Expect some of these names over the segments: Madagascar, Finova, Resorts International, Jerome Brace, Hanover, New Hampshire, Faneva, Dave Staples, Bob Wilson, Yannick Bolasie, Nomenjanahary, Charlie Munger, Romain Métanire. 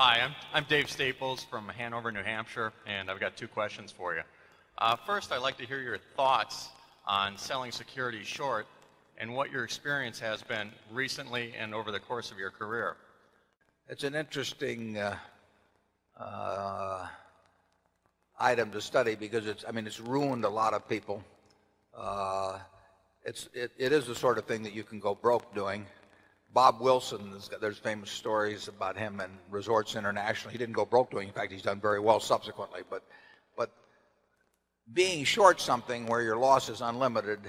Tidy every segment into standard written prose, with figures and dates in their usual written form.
Hi, I'm Dave Staples from Hanover, New Hampshire, and I've got two questions for you. First, I'd like to hear your thoughts on selling securities short and what your experience has been recently and over the course of your career. It's an interesting item to study because it's ruined a lot of people. It is the sort of thing that you can go broke doing. Bob Wilson, there's famous stories about him and Resorts International. He didn't go broke doing. In fact, he's done very well subsequently. But being short something where your loss is unlimited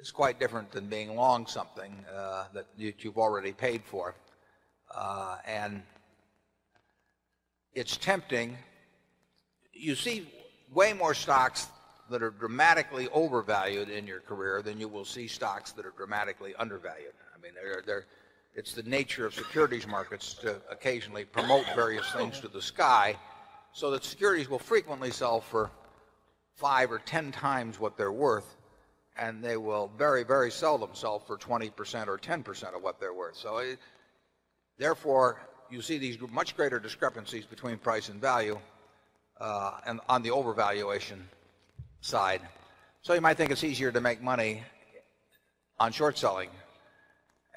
is quite different than being long something that you've already paid for. And it's tempting. You see way more stocks that are dramatically overvalued in your career than you will see stocks that are dramatically undervalued. I mean, it's the nature of securities markets to occasionally promote various things to the sky, so that securities will frequently sell for 5 or 10 times what they're worth, and they will very, very seldom sell for 20% or 10% of what they're worth. So therefore, you see these much greater discrepancies between price and value and on the overvaluation side. So you might think it's easier to make money on short selling.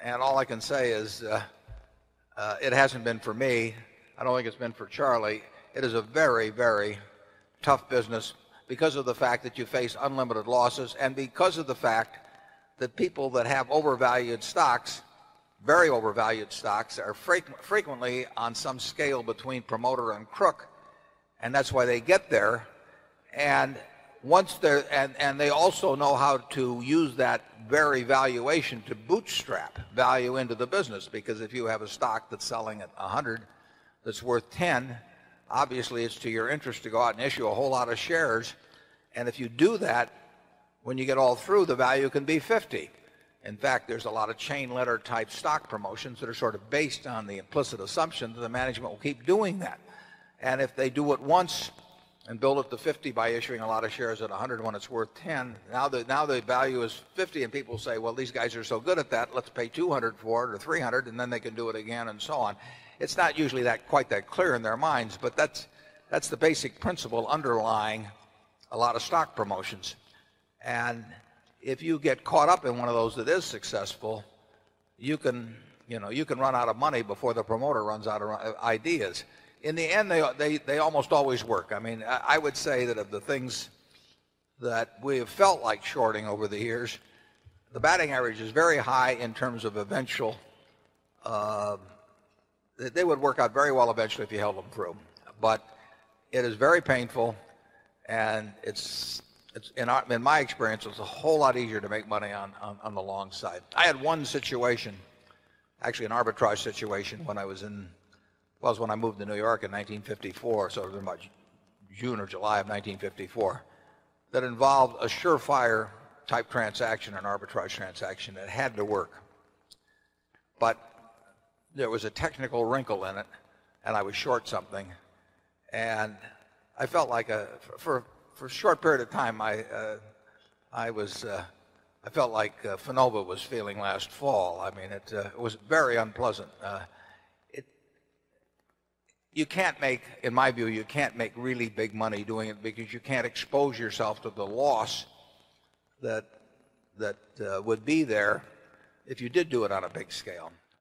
And all I can say is it hasn't been for me. I don't think it's been for Charlie. It is a very, very tough business because of the fact that you face unlimited losses and because of the fact that people that have overvalued stocks, very overvalued stocks, are frequently on some scale between promoter and crook, and that's why they get there. And once they're and they also know how to use that very valuation to bootstrap value into the business, because if you have a stock that's selling at 100 that's worth 10, obviously it's to your interest to go out and issue a whole lot of shares, and if you do that, when you get all through, the value can be 50. In fact, there's a lot of chain letter type stock promotions that are sort of based on the implicit assumption that the management will keep doing that, and if they do it once and build it to 50 by issuing a lot of shares at 100 when it's worth 10. Now the value is 50, and people say, well, these guys are so good at that, let's pay 200 for it or 300, and then they can do it again and so on. It's not usually quite that clear in their minds, but that's the basic principle underlying a lot of stock promotions. And if you get caught up in one of those that is successful, you can run out of money before the promoter runs out of ideas. In the end, they almost always work. I mean, I would say that of the things that we have felt like shorting over the years, the batting average is very high in terms of eventual. They would work out very well eventually if you held them through, but it is very painful, and it's in my experience, it's a whole lot easier to make money on the long side. I had one situation, actually an arbitrage situation, when I was in. Well, it was when I moved to New York in 1954, so it was about June or July of 1954, that involved a surefire type transaction, an arbitrage transaction. It had to work. But there was a technical wrinkle in it, and I was short something. And I felt like for a short period of time, I felt like Finova was feeling last fall. I mean, it was very unpleasant. You can't make, in my view, you can't make really big money doing it because you can't expose yourself to the loss that would be there if you did do it on a big scale.